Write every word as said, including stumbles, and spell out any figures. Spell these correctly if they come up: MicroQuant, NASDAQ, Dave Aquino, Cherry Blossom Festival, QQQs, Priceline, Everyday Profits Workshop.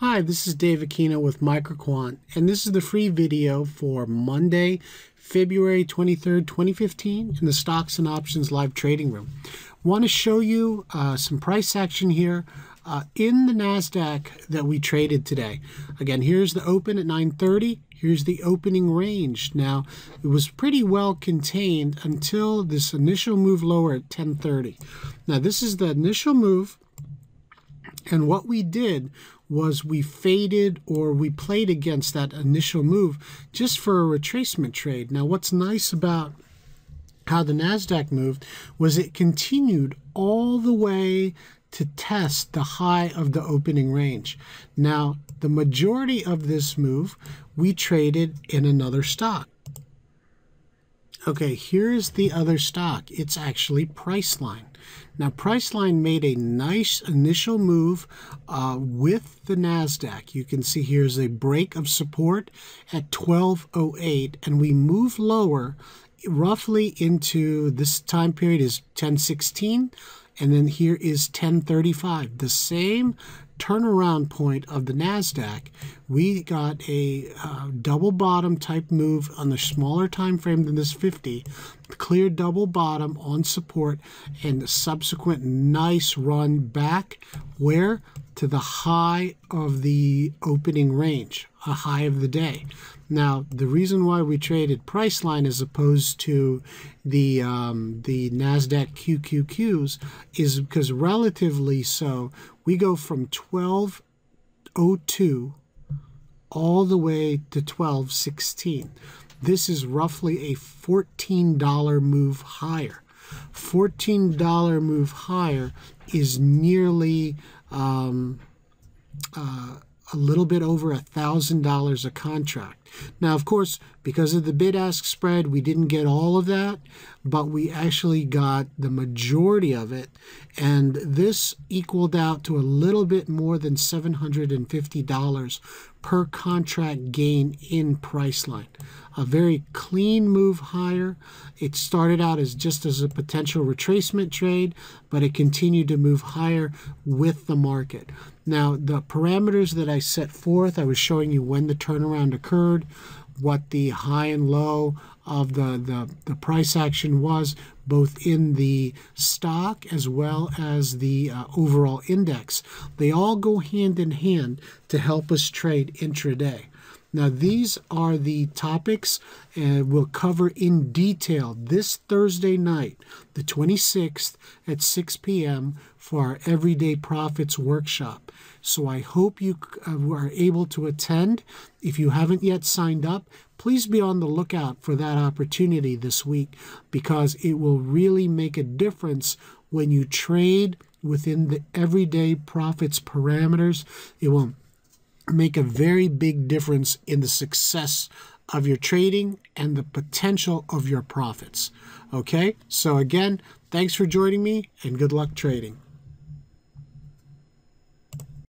Hi, this is Dave Aquino with MicroQuant, and this is the free video for Monday, February twenty-third, twenty fifteen, in the Stocks and Options Live Trading Room. I want to show you uh, some price action here uh, in the NASDAQ that we traded today. Again, here's the open at nine thirty. Here's the opening range. Now, it was pretty well contained until this initial move lower at ten thirty. Now, this is the initial move, and what we did was we faded or we played against that initial move just for a retracement trade. Now, what's nice about how the NASDAQ moved was it continued all the way to test the high of the opening range. Now, the majority of this move, we traded in another stock. Okay, here's the other stock. It's actually Priceline. Now, Priceline made a nice initial move uh, with the NASDAQ. You can see here's a break of support at twelve oh eight, and we move lower roughly into this time period is ten sixteen, and then here is ten thirty-five. The same turnaround point of the NASDAQ, we got a uh, double bottom type move on the smaller time frame than this fifty, clear double bottom on support, and the subsequent nice run back where to the high of the opening range, a high of the day. Now, the reason why we traded Priceline as opposed to the um, the NASDAQ Q Q Qs is because relatively so, we go from twelve oh two all the way to twelve sixteen. This is roughly a fourteen dollar move higher. fourteen dollar move higher is nearly um, uh, a little bit over a thousand dollars a contract. Now, of course, because of the bid-ask spread, we didn't get all of that, but we actually got the majority of it, and this equaled out to a little bit more than seven hundred and fifty dollars per contract gain in Priceline. A very clean move higher. It started out as just as a potential retracement trade, but it continued to move higher with the market. Now, the parameters that I set forth, I was showing you when the turnaround occurred, what the high and low of the, the, the price action was, both in the stock as well as the uh, overall index. They all go hand in hand to help us trade intraday. Now, these are the topics and we'll cover in detail this Thursday night, the twenty-sixth at six p m for our Everyday Profits Workshop. So I hope you are able to attend. If you haven't yet signed up, please be on the lookout for that opportunity this week, because it will really make a difference when you trade within the Everyday Profits parameters. It will make a very big difference in the success of your trading and the potential of your profits. Okay, so again, thanks for joining me and good luck trading.